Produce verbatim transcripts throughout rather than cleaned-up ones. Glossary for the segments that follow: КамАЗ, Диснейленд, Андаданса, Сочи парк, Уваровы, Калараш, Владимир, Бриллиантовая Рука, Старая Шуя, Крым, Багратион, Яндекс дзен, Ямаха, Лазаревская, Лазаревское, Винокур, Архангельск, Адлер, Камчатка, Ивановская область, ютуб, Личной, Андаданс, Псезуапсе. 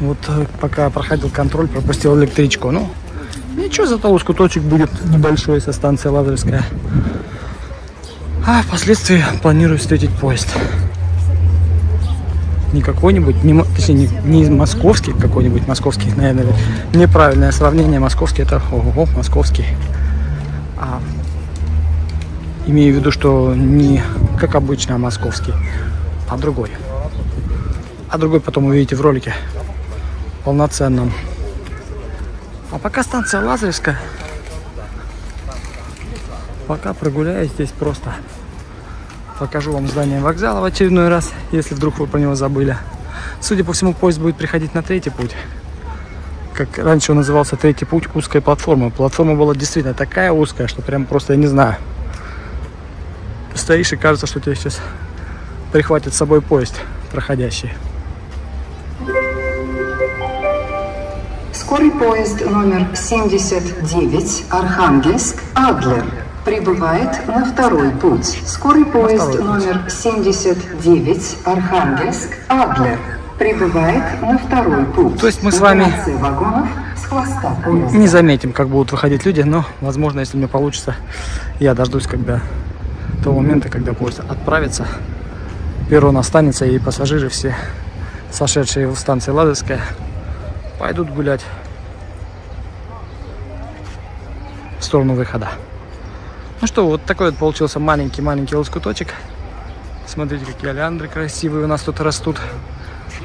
Вот пока проходил контроль, пропустил электричку. Ну, ничего, зато лоскуточек будет небольшой со станции Лазаревская. А впоследствии планирую встретить поезд. Не какой-нибудь, не, точнее, не, не московский какой-нибудь, московский, наверное, неправильное сравнение. Московский — это ого-го, московский. А, имею в виду, что не как обычно, а московский, а другой. А другой потом увидите в ролике полноценном. А пока станция Лазаревская. Пока прогуляюсь здесь просто. Покажу вам здание вокзала в очередной раз, если вдруг вы про него забыли. Судя по всему, поезд будет приходить на третий путь. Как раньше он назывался третий путь узкой платформы. Платформа была действительно такая узкая, что прям просто, я не знаю. Стоишь и кажется, что тебя сейчас прихватит с собой поезд проходящий. Скорый поезд номер семьдесят девять Архангельск Адлер прибывает на второй путь. Скорый поезд номер семьдесят девять Архангельск Адлер прибывает на второй путь. То есть мы с вами не заметим, как будут выходить люди, но, возможно, если мне получится, я дождусь когда того момента, когда поезд отправится, перрон останется, и пассажиры все, сошедшие в станции Лазаревская, пойдут гулять в сторону выхода. Ну что, вот такой вот получился маленький-маленький лоскуточек. Смотрите, какие олеандры красивые у нас тут растут,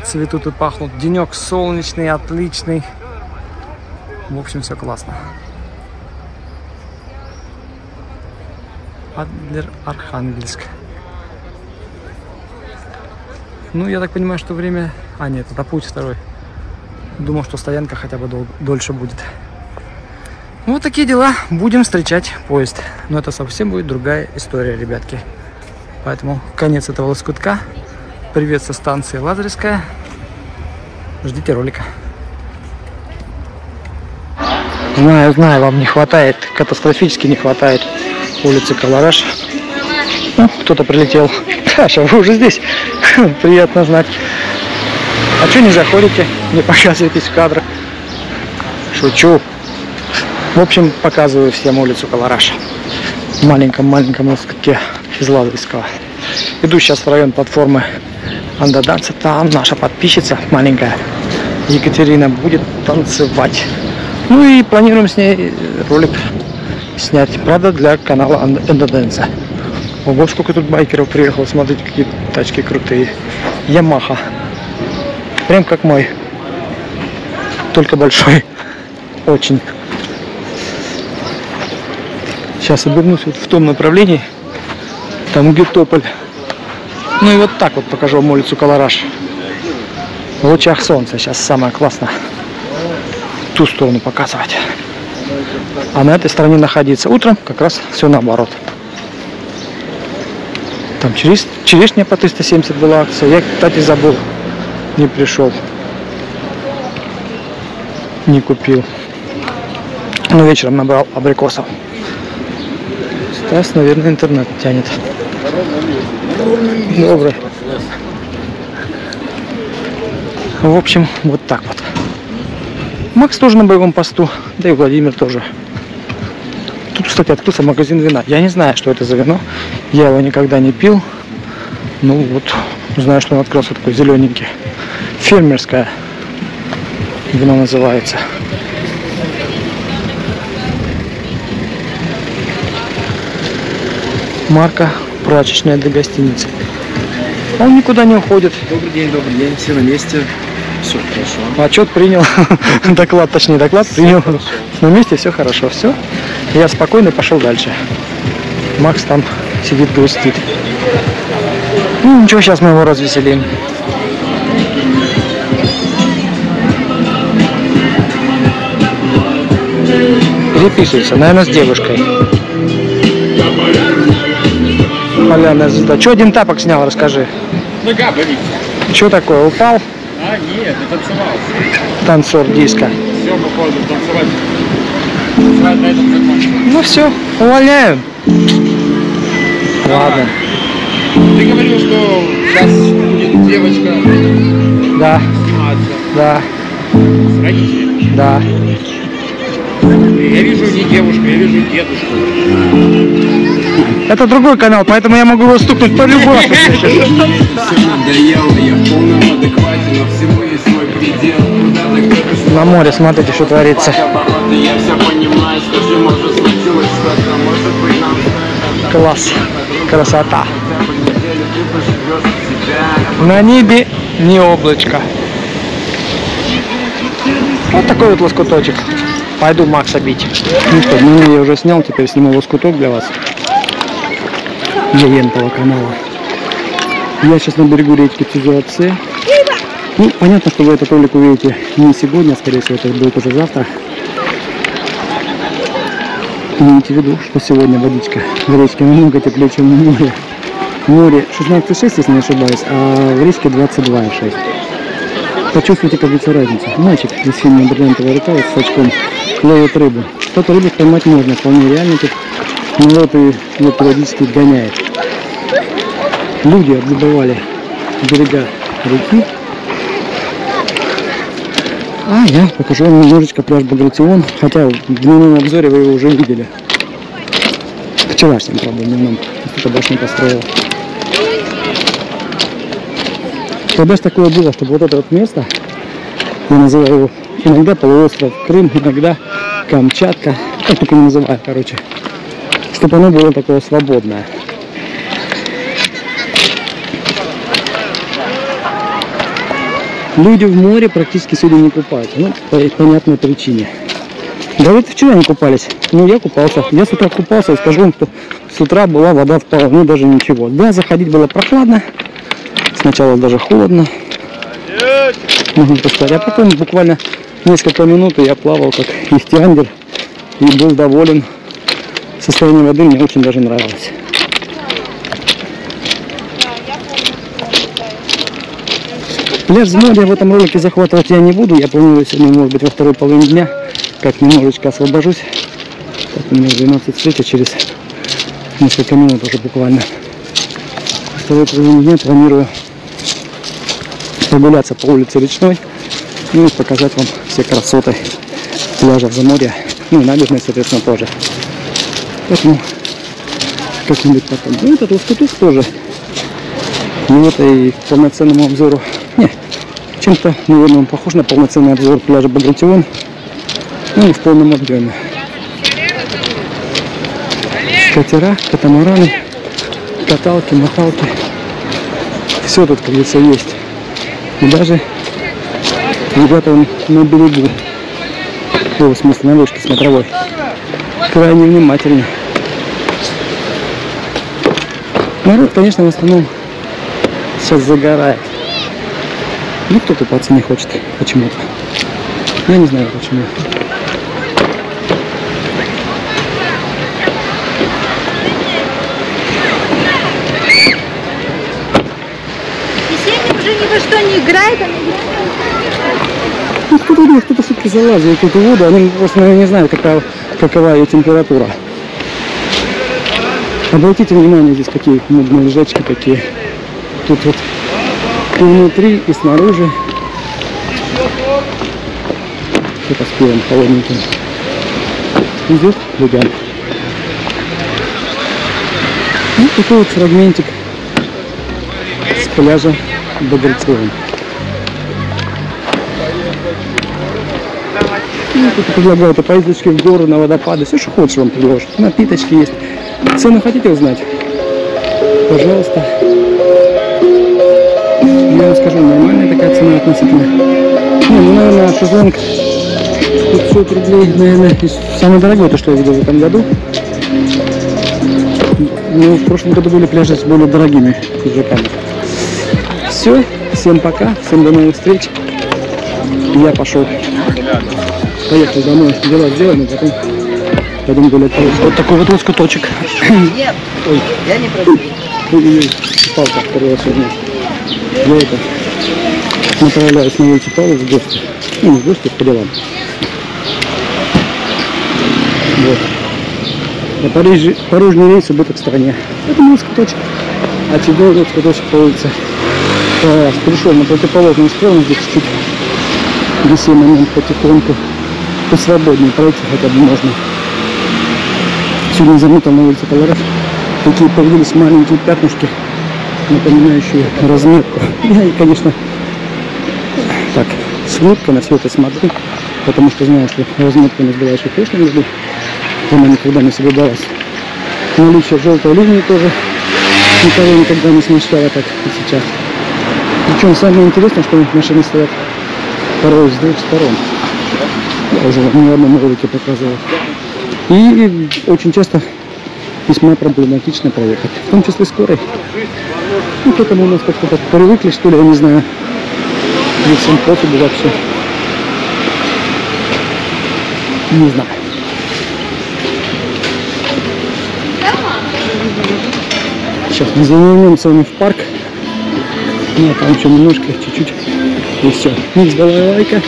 цветут и пахнут. Денек солнечный, отличный. В общем, все классно. Адлер, Архангельск. Ну, я так понимаю, что время... А, нет, это путь второй. Думал, что стоянка хотя бы дол... дольше будет. Вот такие дела. Будем встречать поезд. Но это совсем будет другая история, ребятки. Поэтому конец этого лоскутка. Привет со станции Лазаревская. Ждите ролика. Знаю, знаю, вам не хватает, катастрофически не хватает улицы Калараш. Ну, кто-то прилетел. Саша, вы уже здесь? Приятно знать. А что не заходите, не показываетесь в кадрах? Шучу. В общем, показываю всем улицу Калараша. В маленьком-маленьком лоскутке из Лазаревского. Иду сейчас в район платформы Андаданса. Там наша подписчица маленькая Екатерина будет танцевать. Ну и планируем с ней ролик снять. Правда, для канала Андаданса. Ого, сколько тут байкеров приехало. Смотрите, какие тачки крутые. Ямаха. Прям как мой. Только большой. Очень. Сейчас обернусь вот в том направлении, там Гетополь. Ну и вот так вот покажу вам улицу Калараш. В лучах солнца сейчас самое классное. Ту сторону показывать. А на этой стороне находиться. Утром как раз все наоборот. Там через черешня по триста семьдесят была акция. Я, кстати, забыл. Не пришел. Не купил. Но вечером набрал абрикосов. Сейчас, наверное, интернет тянет. Добрый. В общем, вот так вот. Макс тоже на боевом посту, да и Владимир тоже. Тут, кстати, открылся магазин вина. Я не знаю, что это за вино. Я его никогда не пил. Ну вот, знаю, что он открылся такой зелененький. Фермерское вино называется. Марка прачечная для гостиницы. Он никуда не уходит. Добрый день, добрый день. Все на месте. Все хорошо. Отчет принял. Доклад, точнее, доклад принял. На месте все хорошо. Все. Я спокойно пошел дальше. Макс там сидит, грустит. Ну ничего, сейчас мы его развеселим. Переписывается, наверное, с девушкой. Поляная звезда. Че один тапок снял, расскажи. Нога болит. Че такое, упал? А, нет, я танцевал. Танцор диска. Все, походу, танцевать. Танцевать на этом закончим. Ну все, увольняем. А, ладно. Ты говорил, что сейчас будет девочка. Да. Сниматься. Да. Да. Я вижу не девушку, я вижу дедушку. Это другой канал, поэтому я могу его стукнуть по-любому. На море смотрите, что творится. Класс, красота. На небе не облачко. Вот такой вот лоскуточек. Пойду Макса бить. Ну что, ну я уже снял, теперь сниму лоскуток для вас. Для лентового канала. Я сейчас на берегу речки Псезуапсе. Ну, понятно, что вы этот ролик увидите не сегодня, а, скорее всего, это будет уже завтра. Имейте в виду, что сегодня водичка в речке намного теплее, чем в море. В море шестнадцать и шесть, если не ошибаюсь, а в речке двадцать два и шесть. Почувствуйте, как видите, разницу. Мальчик из фильма «Бриллиантовая рука» с очком ловит рыбу. Что-то рыбу поймать можно, вполне реально тут. Ну вот и вот периодически гоняет. Люди обдубывали берега реки. А я покажу вам немножечко пляж Багратион. Хотя в дневном обзоре вы его уже видели. Вчерашнем, правда, дневном. Кто-то башню построил. Тогда же такое было, чтобы вот это вот место, я называю его иногда полуостров Крым, иногда Камчатка, как только не называю, короче, чтобы оно было такое свободное. Люди в море практически сегодня не купаются, ну, по понятной причине. Да вот вчера не купались, ну я купался, я с утра купался и скажу вам, что с утра была вода вполне даже ничего. Да, заходить было прохладно. Сначала даже холодно, а потом буквально несколько минут я плавал как нефтяндер и был доволен. Состояние воды мне очень даже нравилось. Пляж с моря в этом ролике захватывать я не буду. Я планирую сегодня, может быть, во второй половине дня, как немножечко освобожусь. Так, у меня двенадцать встреча через несколько минут уже буквально. Во второй половине дня планирую прогуляться по улице Личной, ну и показать вам все красоты пляжа за море, ну и набережной, соответственно, тоже. Поэтому как-нибудь потом. Ну, этот лоскуток тоже. Ну, это и полноценному обзору. Не, чем-то, наверное, он похож на полноценный обзор пляжа Багратион. Ну, и в полном объеме. Катера, катамараны, каталки, махалки. Все тут, как говорится, есть. И даже ребята вон на берегу, о, в смысле на лодке смотровой, крайне внимательны. Народ, конечно, в основном сейчас загорает. Ну, кто купаться не хочет почему-то. Я не знаю почему. Что не играет, а не играет. Ну, кто-то думает, кто-то все-таки залазит в эту воду, они просто, наверное, не знают, какая, какова ее температура. Обратите внимание, здесь какие модные лежачки такие. Тут вот и внутри, и снаружи. Что-то с пивом холодненьким. Идет легально. Ну, такой вот фрагментик с пляжа Багратион. Ну, тут предлагают поездочки в горы, на водопады, все, что хочешь, вам предложат. Напиточки есть. Цену хотите узнать? Пожалуйста. Я вам скажу, нормальная такая цена относительно. Ну, ну наверное, шезлонг пятьсот рублей, наверное, самое дорогое, то, что я видел в этом году. Ну, в прошлом году были пляжи с более дорогими шезлонгами. Все, всем пока, всем до новых встреч. Я пошел. Поехали домой. Дела сделаны, потом пойдем гулять. Вот такой вот лоскуточек. Нет, ой, я не пройду. Палка вторая сегодня. Я это направляюсь на улицу Павлова в гости. Ну, не в гости, по делам. Вот. На Париж... порожний рейс убыток в стране. Это лоскуточек. А тебе лоскуточек по улице. Пришел на противоположную сторону, здесь чуть-чуть висел момент потихоньку. посвободнее пройти хотя бы можно. Сегодня заметил на улице Калараш, такие появились маленькие пятнышки, напоминающие разметку. Я, и, конечно, так, с улыбкой на все это смотрю, потому что знаю, что разметка у нас была еще в прошлом году, она никогда не соблюдалась. Наличие желтой линии тоже никого никогда не смущало, как и сейчас. Причем самое интересное, что машины стоят порой с двух сторон. Я уже в одном ролике показывал. И очень часто весьма проблематично проехать, в том числе скорой. Ну, к этому у нас как-то так привыкли, что ли, я не знаю. Или всем пофигу вообще. Не знаю. Сейчас мы завернем с вами в парк. Нет, там еще немножко, чуть-чуть. И все. Микс балалайка,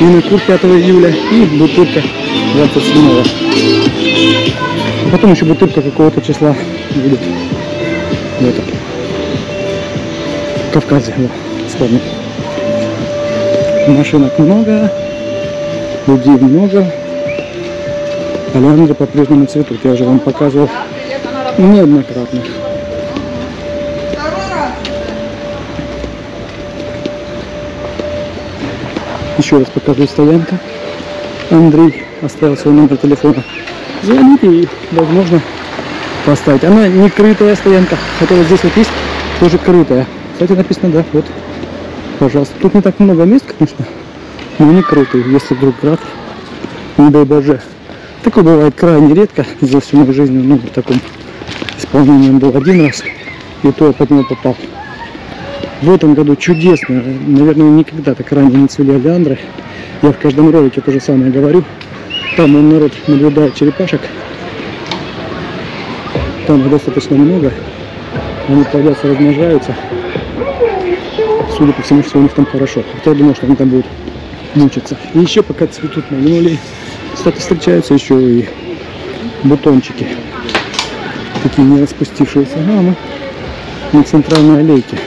винокур пятого июля и бутылка двадцать седьмого. Потом еще бутылка какого-то числа будет в этом Кавказе. Сложно. Машинок много, людей много. Олеандры по-прежнему цветут. Я же вам показывал неоднократно. Еще раз покажу стоянку. Андрей оставил свой номер телефона. Звоните и, возможно, поставить. Она не крытая стоянка, хотя вот здесь вот есть тоже крытая. Кстати, написано, да, вот, пожалуйста. Тут не так много мест, конечно, но не крытые, если вдруг град, не дай боже. Такое бывает крайне редко за всю мою жизнь, ну, в таком исполнении он был один раз, и то я под него попал. В этом году чудесно, наверное, никогда так ранее не цвели олеандры. Я в каждом ролике то же самое говорю. Там он, народ, наблюдает черепашек. Там их достаточно много. Они плодятся, размножаются. Судя по всему, что у них там хорошо. Хотя я думал, что они там будут мучиться. И еще пока цветут магнолии, кстати, встречаются еще и бутончики. Такие не распустившиеся. А, мы на центральной аллейке.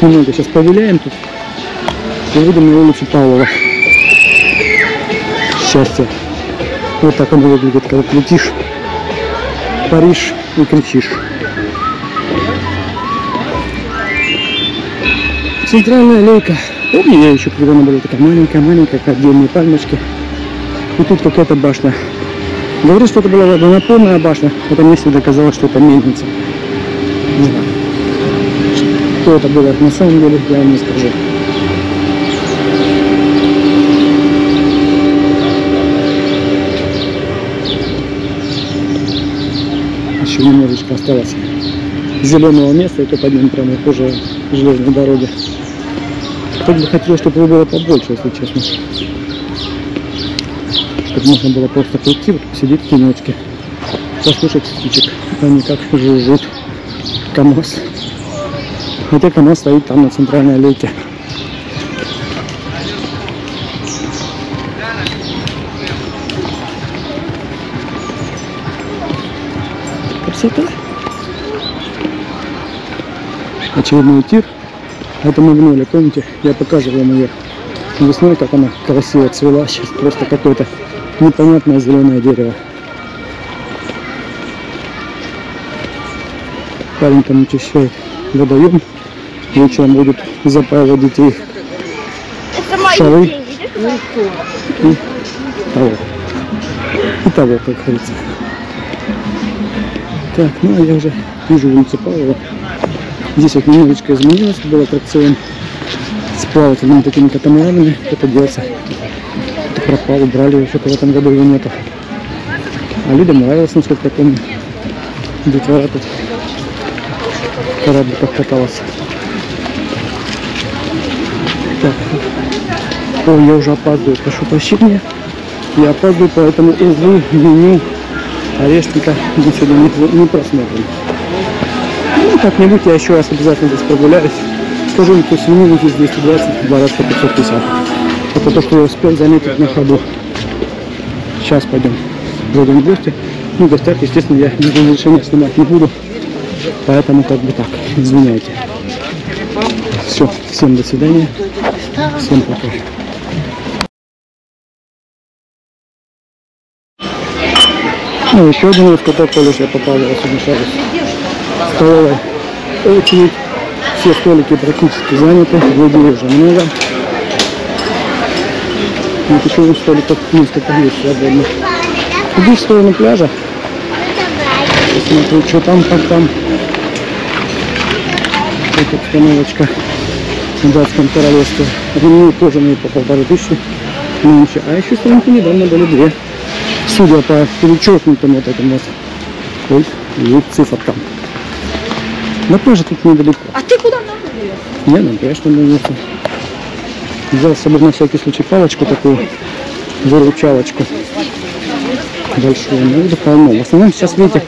Немного сейчас повеляем тут и выйдем на улицу Павлова. Счастье. Вот так оно выглядит, когда ты летишь в Париж и кричишь. Центральная аллейка. Помню я еще, когда она была такая маленькая-маленькая, как отдельные пальмочки. И тут какая-то башня. Говорю, что это была водонапорная башня, это мне всегда казалось, что это мельница. Не знаю. Что это было на самом деле, я вам не скажу. Еще немножечко осталось зеленого места, и то под ним прямо тоже железной дороги. Как бы хотелось, чтобы его было побольше, если честно. Чтобы можно было просто прийти, вот сидеть в тенечке, послушать птичек, а не как жужжит КамАЗ. Хотя КамАЗ стоит там на центральной аллейке. Красота. Очередной тир. Это магнолия, помните? Я показывал вам ее весной, как она красиво цвела. Сейчас просто какое-то непонятное зеленое дерево. Парень там очищает водоем. Вечером будут запаивать детей шары и того. И того, как говорится. Так, ну а я уже вижу улицу Павлова. Здесь вот немножечко изменилось, был аттракцион с плавательными такими катамаранами. Это делся. Это пропал, убрали, еще в этом году его нету. А людям нравилось, насколько я помню. Детвора тут в корабликах каталась. Так. Ой, я уже опаздываю, прошу прощения. Я опаздываю, поэтому извини, меню орешника мы сегодня не, не просмотрим. Ну, как-нибудь я еще раз обязательно здесь прогуляюсь. Скажу вам, что свинину здесь двести двадцать, два раза пятьсот пятьдесят. Это то, что я успел заметить на ходу. Сейчас пойдем, зайдем в гости. Ну, в гостях, естественно, я без разрешения снимать не буду. Поэтому как бы так, извиняйте. Все, всем до свидания. Всем пока. Ну, еще один раз, когда в колледж я попал, я совмещалась в столовой. Очередь. Все столики практически заняты, людей уже много. Вот еще один столик несколько есть свободных. Иди в сторону пляжа. Посмотрю, что там, как там. Вот обстановочка в датском королевстве. Ремни тоже мне по полторы тысячи меньше. А еще сторонки недавно были две. Судя по перечеркнутым вот этому вот сколько и цифркам. Но тоже тут недалеко. А ты куда нам идешь? Не, ну конечно двигаться. Взял с собой на всякий случай палочку такую, выручалочку большую, но это полно. В основном сейчас, видите,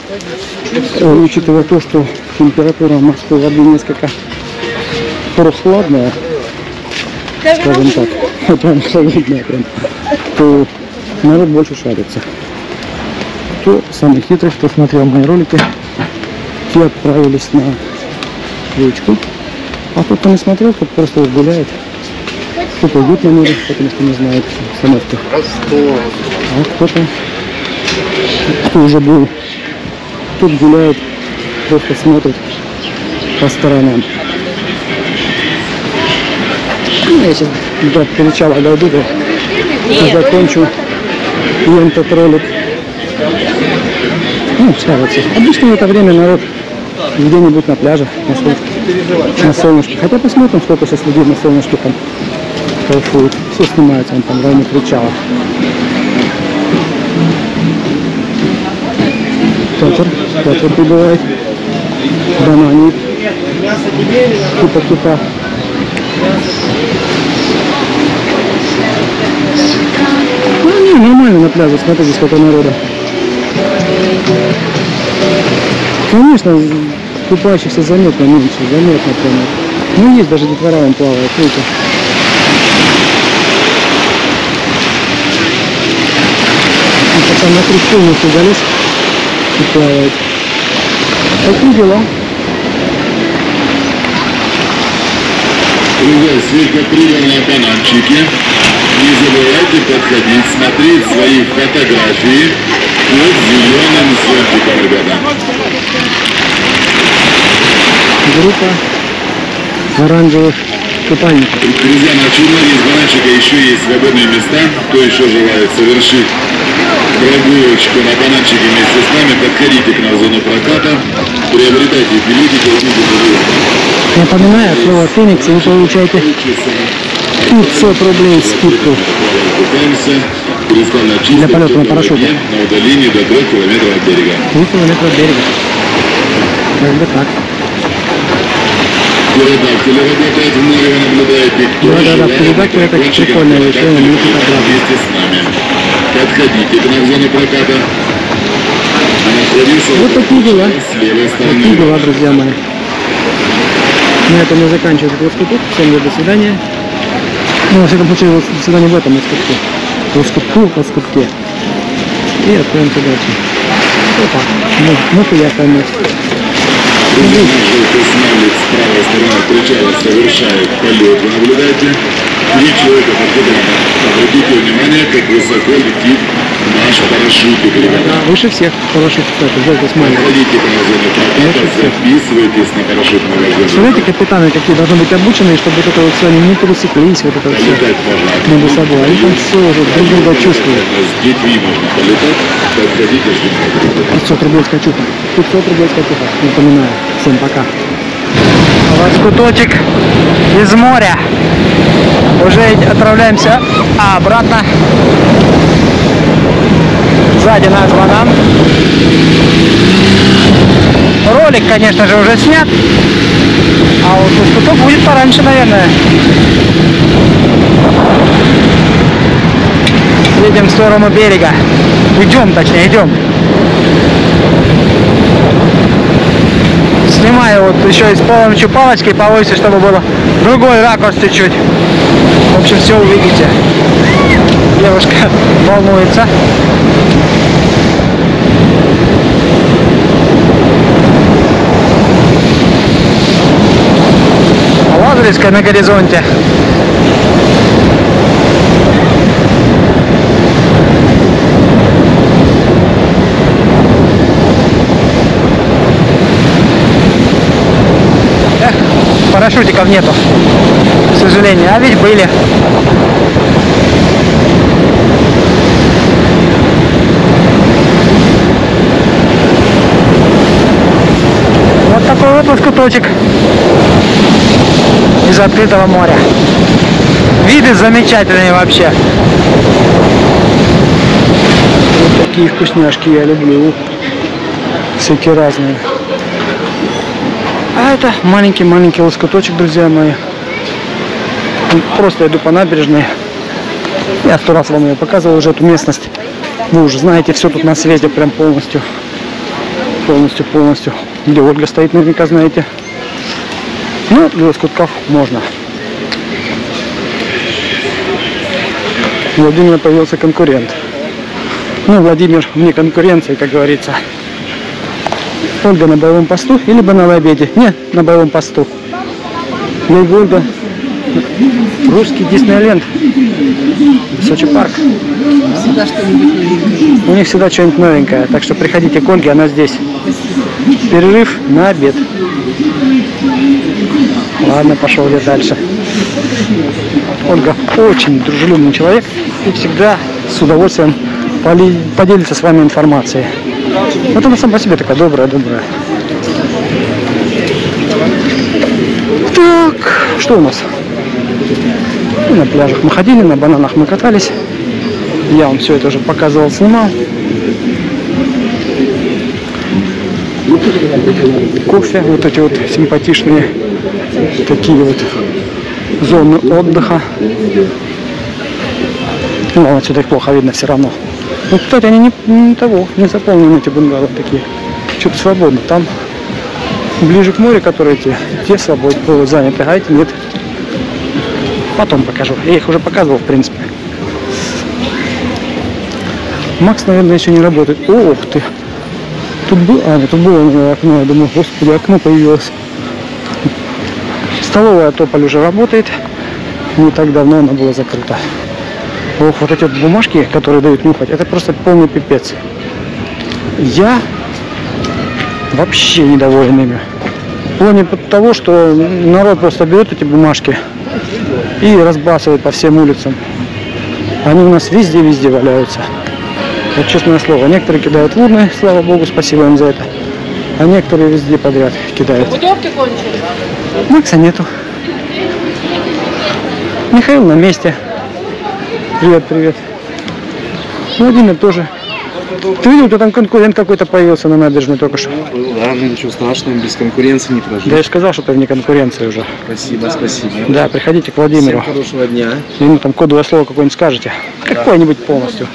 учитывая то, что температура морской воды несколько прохладная, скажем так, прям холодная прям, то народ больше шарится. Кто самый хитрый, кто смотрел мои ролики, те отправились на речку, а тот, кто не смотрел, тот просто гуляет. Кто-то идет на море, потому что не знает обстановки. А кто-то, кто уже был, тот гуляет, просто смотрит по сторонам. Я сейчас до перечала дойду, да, закончу и этот ролик. Ну, шарится. Обычно в это время народ где-нибудь на пляже, на солнышке. На солнышке. Хотя посмотрим, сколько сейчас людей на солнышке там кайфуют. Все снимаются, он там в районе причала. Татар, татар прибывает. Бананит. Кипа-кипа. Ну, не, нормально на пляже, смотрите, сколько народа. Конечно, купающихся заметно меньше, заметно прямо. Ну, есть даже детвора, он плавает, круто. Там на крючковницу залез и плавает. Такие дела. Приветствую, как приемные бананчики. Не забывайте подходить, смотреть свои фотографии под зеленым зонтиком, ребята. Группа оранжевых купальников. Друзья, на Чернове из бананчика еще есть свободные места. Кто еще желает совершить прогулочку на бананчике вместе с нами, подходите к нам в зону проката, приобретайте билетики, возьмите билетики. Напоминаю, от слова «Феникс» вы получаете пятьсот рублей скидку. Для полета на парашюте. На удалении до трёх километров от берега. три километра от берега. Как бы так. Передатели работают в море, вы наблюдаете, кто желает прокатчика на парашюте вместе с нами. Подходите к нам в зону проката. Вот такие дела. Такие дела, друзья мои. На этом я заканчиваю этот выпуск. Всем до свидания. Ну, во всяком случае, всегда не в этом выпуске. Воскупку, воскупке. И отправимся дальше. Опа. Ну, ну-ка я пойму. Друзья, желтый снимает с правой стороны причала, совершает полет. Вы наблюдаете? Три человека подходят. Обратите внимание, как высоко летит наш парашютик, ребята. Выше всех парашют, кстати, желтый смайлик. Ходите по магазину проката, записывайтесь на парашют магазин. Представляете, капитаны какие должны быть обученные, чтобы вот это вот все, они не пересеклись, вот это вот все между собой. Они там все уже друг друга чувствуют. С детьми можно полетать, подходите, ждите. пятьсот рублей скачуха. пятьсот рублей скачуха, напоминаю. Всем пока. Лоскуточек из моря. Уже отправляемся обратно. Сзади наш банан. Ролик, конечно же, уже снят. А вот лоскуток будет пораньше, наверное. Едем в сторону берега. Идем, точнее, идем. Снимаю вот еще и с помощью палочки повыше, чтобы было другой ракурс чуть-чуть. В общем, все увидите. Девушка волнуется. Лазаревская на горизонте. Парашютиков нету, к сожалению. А ведь были. Вот такой вот лоскуточек из открытого моря. Виды замечательные вообще. Вот такие вкусняшки я люблю. Всякие разные. А это маленький-маленький лоскуточек, друзья мои. Просто иду по набережной. Я сто раз вам ее показывал уже, эту местность. Вы уже знаете, все тут на свете прям полностью. Полностью, полностью. Где Ольга стоит, наверняка знаете. Ну, для лоскутков можно. У Владимира появился конкурент. Ну, Владимир вне конкуренции, как говорится. Ольга на боевом посту или бы на обеде? Не, на боевом посту. Ну и Ольга. Русский Диснейленд. Сочи парк. Всегда что-нибудь новенькое. У них всегда что-нибудь новенькое. Так что приходите к Ольге, она здесь. Перерыв на обед. Ладно, пошел я дальше. Ольга очень дружелюбный человек и всегда с удовольствием поделится с вами информацией. Вот она сама по себе такая добрая-добрая. Так, что у нас? И на пляжах мы ходили, на бананах мы катались. Я вам все это уже показывал, снимал. Кофе, вот эти вот симпатичные такие вот зоны отдыха. Ну, отсюда их плохо видно все равно. Ну, кстати, они не, не того, не заполнены, эти бунгало такие. Что-то свободно. Там ближе к морю, которые те, те свободно были заняты, а эти нет. Потом покажу. Я их уже показывал, в принципе. Макс, наверное, еще не работает. Ох ты! Тут было, а, тут было окно, я думаю, господи, окно появилось. Столовая Тополь уже работает. Не так давно она была закрыта. Ох, вот эти вот бумажки, которые дают нюхать, это просто полный пипец. Я вообще недоволен ими. В плане того, что народ просто берет эти бумажки и разбрасывает по всем улицам. Они у нас везде-везде валяются. Вот честное слово, некоторые кидают луны, слава богу, спасибо им за это. А некоторые везде подряд кидают. Бутылки кончились? Макса нету. Михаил на месте. Привет, привет. Владимир тоже. Ты видел, что там конкурент какой-то появился на набережной только что? Ну, был, да, ничего страшного, без конкуренции не прожить. Да я же сказал, что ты вне конкуренции уже. Спасибо, спасибо. Да, приходите к Владимиру. Всем хорошего дня. Ему там кодовое слово какое-нибудь скажете. Да. Какое-нибудь полностью.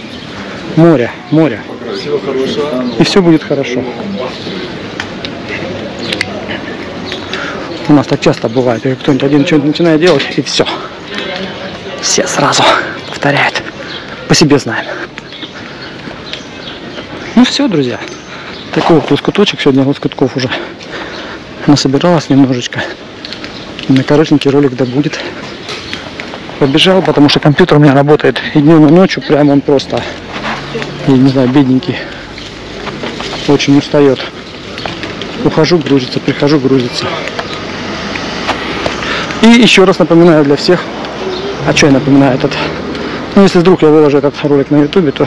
Море, море. Всего хорошего. И все будет хорошо. У нас так часто бывает, и кто-нибудь один что-нибудь начинает делать, и все. Все сразу повторяют. По себе знаем. Ну все, друзья. Такой вот лоскуточек. Сегодня лоскутков уже насобиралось немножечко. На коротенький ролик да будет. Побежал, потому что компьютер у меня работает и днем, и ночью. Прям он просто, я не знаю, бедненький. Очень устает. Ухожу, грузится, прихожу, грузится. И еще раз напоминаю для всех. А что я напоминаю этот? Ну, если вдруг я выложу этот ролик на ютубе, то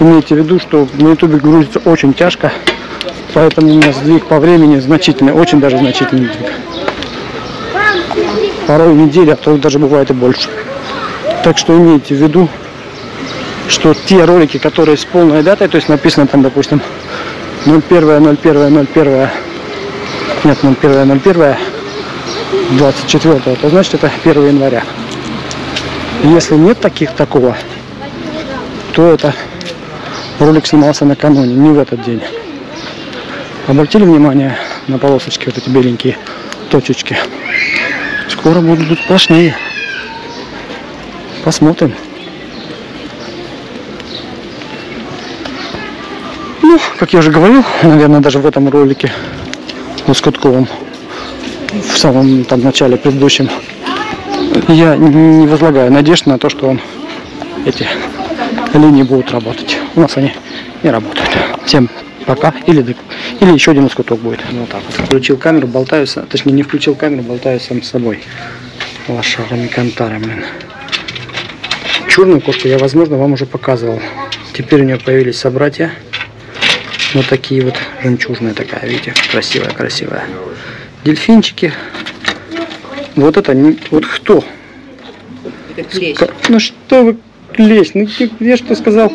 имейте в виду, что на ютубе грузится очень тяжко. Поэтому у меня сдвиг по времени значительный, очень даже значительный сдвиг. Порой недели, а то даже бывает и больше. Так что имейте в виду, что те ролики, которые с полной датой, то есть написано там, допустим, ноль первое ноль первое ноль первое, нет, ноль первое ноль первое двадцать четвёртое, то значит это первое января. Если нет таких такого, то это ролик снимался накануне, не в этот день. Обратили внимание на полосочки, вот эти беленькие точечки? Скоро будут сплошные. Посмотрим. Ну, как я уже говорил, наверное, даже в этом ролике лоскутковом, в самом там начале предыдущем, я не возлагаю надежд на то, что он, эти линии будут работать. У нас они не работают. Всем пока или до, Или еще один лоскуток будет. Вот так вот. Включил камеру, болтаю, точнее не включил камеру, болтаю сам с собой. Лошарами кантара, блин. Черную кошку я, возможно, вам уже показывал. Теперь у нее появились собратья. Вот такие вот, жемчужные такая, видите, красивая-красивая. Дельфинчики. Вот это, не... вот кто? Ска... Ну что вы, клещ, ну я что сказал?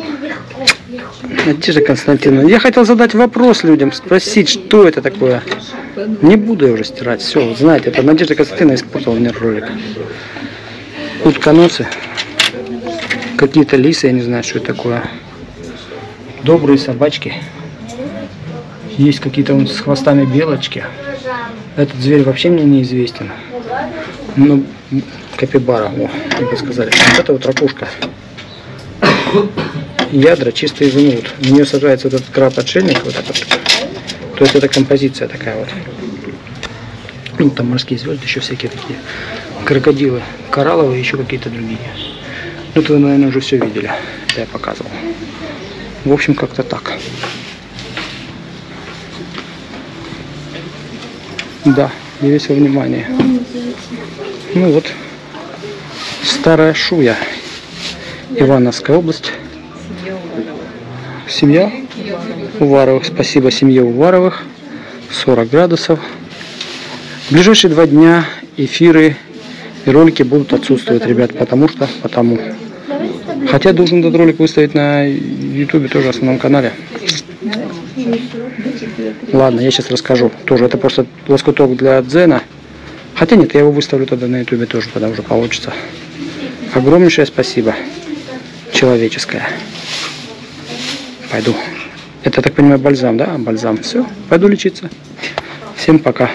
Надежда Константиновна, я хотел задать вопрос людям, спросить, что это такое. Не буду я уже стирать, все, вот знаете, это Надежда Константиновна испортила мне ролик. Утконосы, какие-то лисы, я не знаю, что это такое. Добрые собачки. Есть какие-то с хвостами белочки. Этот зверь вообще мне неизвестен. Ну, капибара, о, как сказали. Вот это вот ракушка. Ядра чистый изумруд. В нее сажается вот этот краб-отшельник. Вот этот. То есть это композиция такая вот. Ну, там морские звезды, еще всякие такие. Крокодилы, коралловые, еще какие-то другие. Ну, это вы, наверное, уже все видели. Я показывал. В общем, как-то так. Да, я весь во внимание. Ну вот, Старая Шуя, Ивановская область. Семья Уваровых. Спасибо семье Уваровых. сорок градусов. В ближайшие два дня эфиры и ролики будут отсутствовать, ребят, потому что, потому. Хотя должен этот ролик выставить на ютубе, тоже основном канале. Ладно, я сейчас расскажу. Тоже это просто лоскуток для дзена. Хотя нет, я его выставлю тогда на ютубе тоже, тогда уже получится. Огромнейшее спасибо. Человеческое. Пойду. Это, так понимаю, бальзам, да? Бальзам. Все, пойду лечиться. Всем пока.